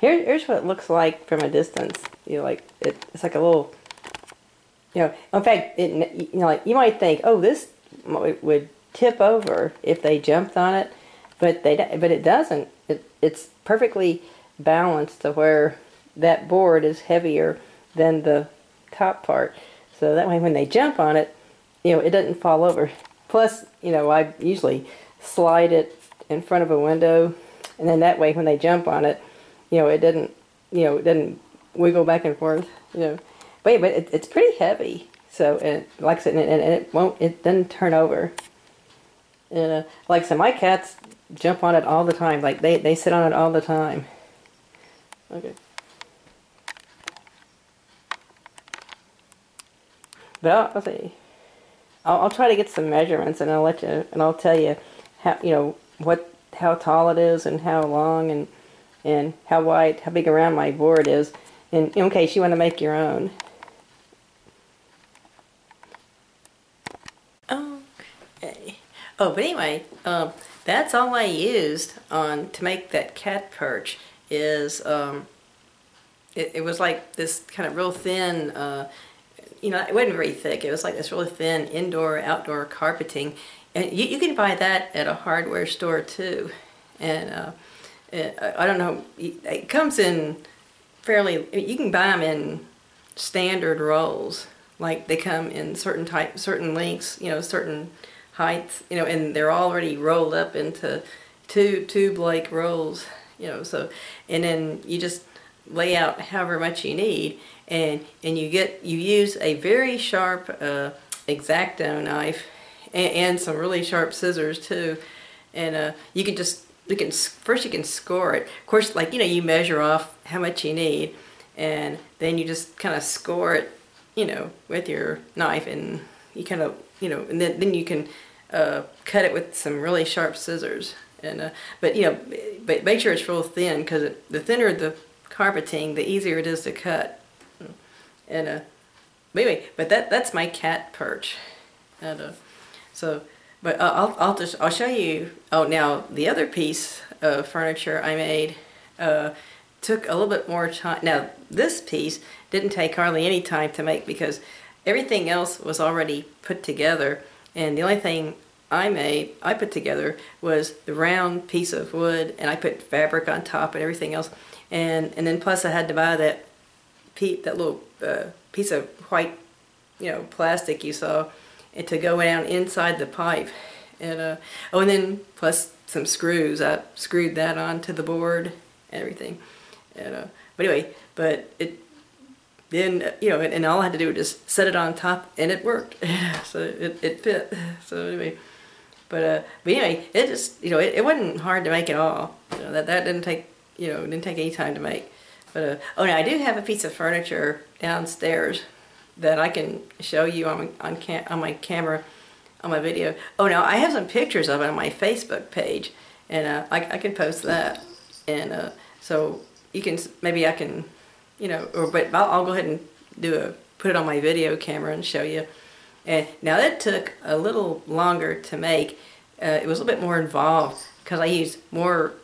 Here's what it looks like from a distance. You know, like it's like a little, you know. In fact, it, you know, like you might think, oh, this would tip over if they jumped on it, but it doesn't. It's perfectly balanced to where that board is heavier than the top part, so that way when they jump on it, you know, it doesn't fall over. Plus, you know, I usually slide it in front of a window, and then that way when they jump on it, you know, it doesn't wiggle back and forth, you know. But it's pretty heavy, so like I said, and it doesn't turn over. And like I said, my cats jump on it all the time. Like they sit on it all the time. Okay. But I'll see. I'll try to get some measurements, and I'll tell you how, you know, how tall it is and how long and how wide, how big around my board is, and in case you want to make your own. Okay. Oh, but anyway, that's all I used to make that cat perch. Is it was like this kind of real thin. You know, it wasn't very thick. It was like this really thin indoor, outdoor carpeting. And you can buy that at a hardware store too. And I don't know, it comes in fairly, you can buy them in standard rolls. Like they come in certain types, certain lengths, you know, certain heights, you know, and they're already rolled up into tube-like rolls, you know, so, and then you just lay out however much you need. And you use a very sharp X-Acto knife and some really sharp scissors too, and you can score it. Of course, like, you know, you measure off how much you need, and then you just kind of score it, you know, with your knife, and you kind of, you know, and then you can cut it with some really sharp scissors, and but you know, but make sure it's real thin, because the thinner the carpeting, the easier it is to cut. And anyway, but that's my cat perch. And so, but I'll show you. Oh, now the other piece of furniture I made took a little bit more time. Now this piece didn't take hardly any time to make, because everything else was already put together, and the only thing I put together was the round piece of wood, and I put fabric on top and everything else, and then plus I had to buy that little piece of white, you know, plastic you saw, and to go down inside the pipe, and oh, and then plus some screws. I screwed that onto the board and everything, and but anyway, but it then, you know, and all I had to do was just set it on top, and it worked. So it fit. So anyway, but anyway, it just, you know, it wasn't hard to make at all. You know, that didn't take, you know, didn't take any time to make. But oh, now I do have a piece of furniture downstairs that I can show you on my camera, on my video. Oh, now I have some pictures of it on my Facebook page, and I can post that, and so you can, maybe I can, you know, or but I'll go ahead and put it on my video camera and show you. And now that took a little longer to make. It was a little bit more involved, because I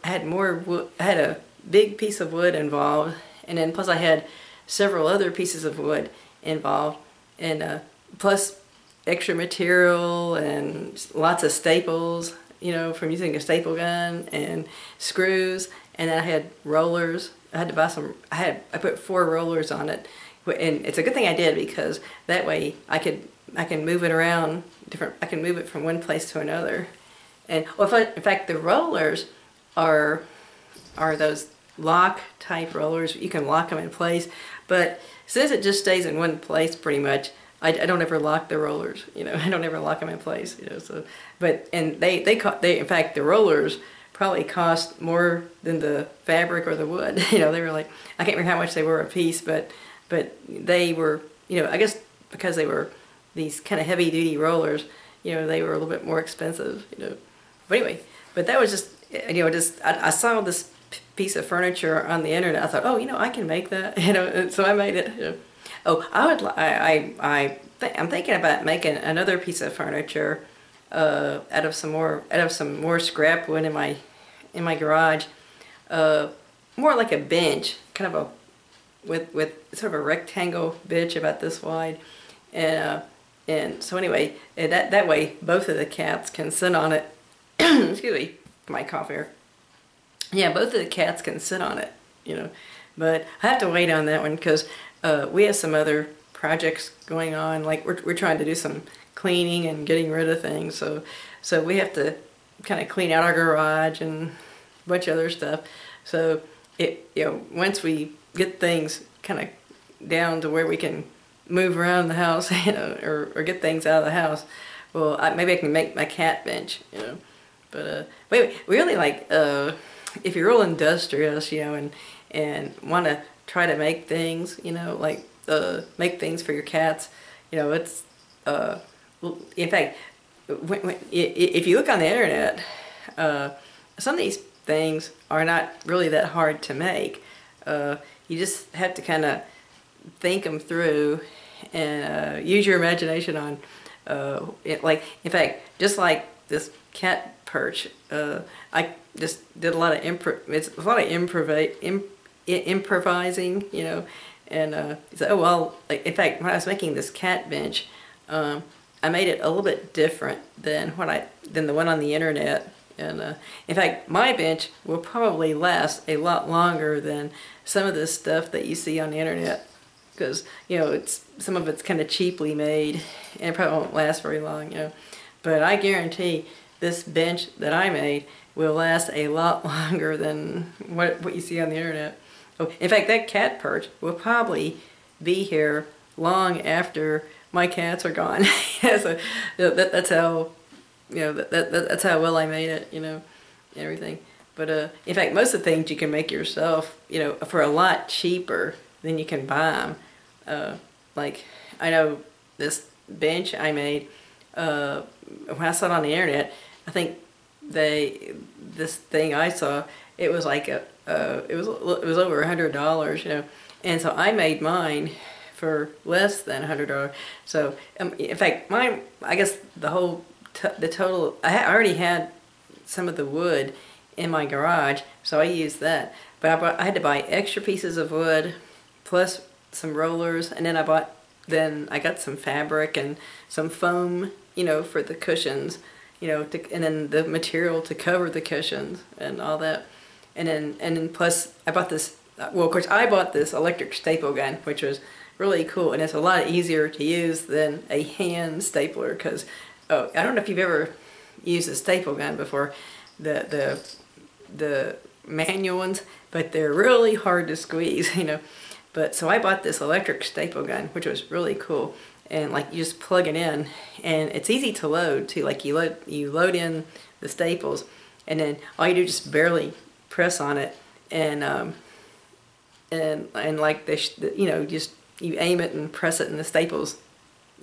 had a big piece of wood involved, and then plus I had several other pieces of wood involved, and plus extra material and lots of staples, you know, from using a staple gun, and screws, and then I had rollers. I had to buy some. I put 4 rollers on it, and it's a good thing I did, because that way I can move it around different. I can move it from one place to another, and well, in fact, the rollers are those lock type rollers. You can lock them in place, but since it just stays in one place pretty much, I don't ever lock the rollers, you know. I don't ever lock them in place, you know. So but, and they in fact, the rollers probably cost more than the fabric or the wood. You know, they were like, I can't remember how much they were a piece, but they were, you know, I guess because they were these kind of heavy duty rollers, you know, they were a little bit more expensive, you know. But anyway, but that was just, you know, just I saw this piece of furniture on the internet. I thought, oh, you know, I can make that, you know, and so I made it. You know. Oh, I'm thinking about making another piece of furniture out of some more scrap wood in my garage. more like a bench, kind of a, with sort of a rectangle bench about this wide. And so anyway, and that way both of the cats can sit on it. Excuse me, my cough here. Yeah, both of the cats can sit on it, you know. But I have to wait on that one because we have some other projects going on. Like we're trying to do some cleaning and getting rid of things. So we have to kind of clean out our garage and a bunch of other stuff. So once we get things kind of down to where we can move around the house, you know, or get things out of the house, well, maybe I can make my cat bench, you know. But really, like if you're real industrious, you know, and want to try to make things, you know, like make things for your cats, you know, it's in fact, if you look on the internet, some of these things are not really that hard to make. You just have to kind of think them through and use your imagination on just like this cat perch. I just did a lot of improvising, you know, and so, well, like, in fact, when I was making this cat bench, I made it a little bit different than the one on the internet. And in fact, my bench will probably last a lot longer than some of this stuff that you see on the internet, because, you know, some of it's kind of cheaply made and it probably won't last very long, you know. But I guarantee this bench that I made will last a lot longer than what you see on the internet. Oh, in fact, that cat perch will probably be here long after my cats are gone. So, you know, that's how, you know, that's how well I made it, you know, and everything. But in fact, most of the things you can make yourself, you know, for a lot cheaper than you can buy them. Like, I know this bench I made, when I saw it on the internet, I think this thing I saw, it was like it was over $100, you know, and so I made mine for less than $100. So in fact, mine, I guess the total, I already had some of the wood in my garage, so I used that. But I had to buy extra pieces of wood, plus some rollers, and then I got some fabric and some foam, you know, for the cushions, you know, and then the material to cover the cushions and all that. And then plus I bought this, well, of course I bought this electric staple gun, which was really cool, and it's a lot easier to use than a hand stapler, because, oh, I don't know if you've ever used a staple gun before, the manual ones, but they're really hard to squeeze, you know. But so I bought this electric staple gun, which was really cool, and like you just plug it in, and it's easy to load too. Like you load in the staples, and then all you do is just barely press on it, and like they, you know, just you aim it and press it, and the staples,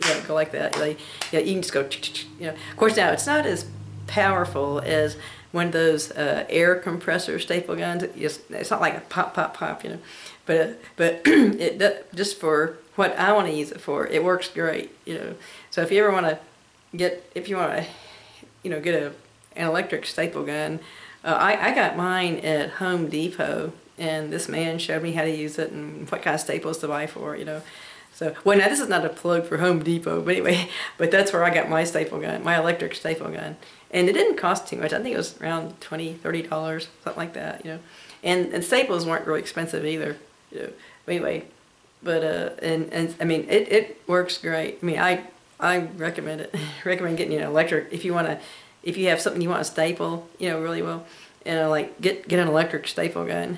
you know, go like that. Like, yeah, you can just go, you know. Of course, now it's not as powerful as one of those air compressor staple guns. It's not like a pop, pop, pop, you know. But it, just for what I want to use it for, it works great, you know. So if you ever want to get an electric staple gun, I got mine at Home Depot, and this man showed me how to use it and what kind of staples to buy for, you know. So, well, now this is not a plug for Home Depot, but anyway, but that's where I got my staple gun, my electric staple gun. And it didn't cost too much. I think it was around $20, $30, something like that, you know. And staples weren't really expensive either, you know. But anyway, but, and I mean, it works great. I mean, I recommend it. Recommend getting, you know, electric, if you have something you want to staple, you know, really well, you know, like get an electric staple gun.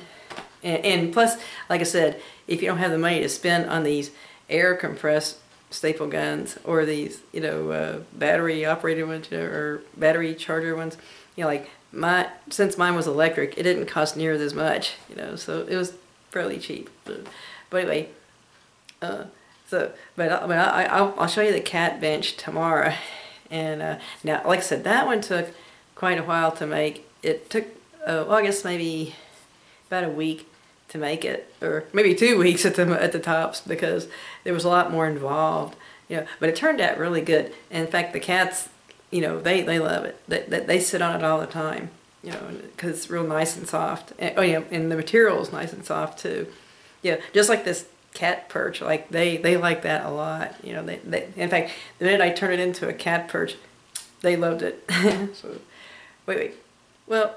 And plus, like I said, if you don't have the money to spend on these air compressed staple guns or these, you know, battery operated ones, you know, or battery charger ones, you know, like since mine was electric, it didn't cost near as much, you know, so it was fairly cheap. But anyway, I'll show you the cat bench tomorrow. And now, like I said, that one took quite a while to make. It took, well, I guess maybe about a week to make it, or maybe 2 weeks at the tops, because there was a lot more involved, you know. But it turned out really good. And in fact, the cats, you know, they love it. They sit on it all the time. you know, because it's real nice and soft. And, oh yeah, and the material is nice and soft too. Yeah, just like this cat perch, like they like that a lot. You know, they in fact, the minute I turned it into a cat perch, they loved it. So, wait. Well,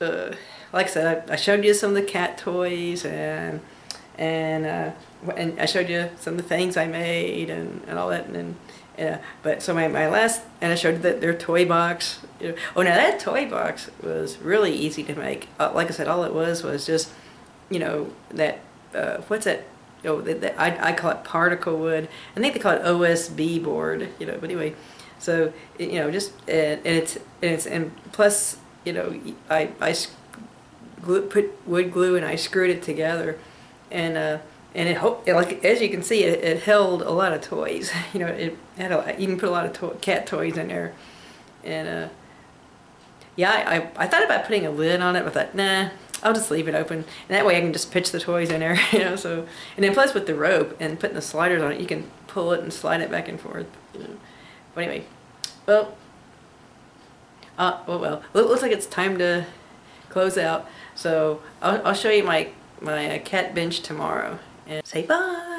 like I said, I showed you some of the cat toys and I showed you some of the things I made and all that, and but so my last, and I showed you their toy box. You know, oh, now that toy box was really easy to make. Like I said, all it was just, you know, that what's that? Oh, I call it particle wood. I think they call it OSB board. You know, but anyway. So, you know, just and plus, you know, I put wood glue and I screwed it together, and like as you can see, it held a lot of toys. You know, it had you can put a lot of cat toys in there, and yeah, I thought about putting a lid on it, but I thought, nah, I'll just leave it open, and that way I can just pitch the toys in there. You know, so, and then plus with the rope and putting the sliders on it, you can pull it and slide it back and forth. You know. But anyway, well, it looks like it's time to close out. So I'll show you my cat bench tomorrow and say bye.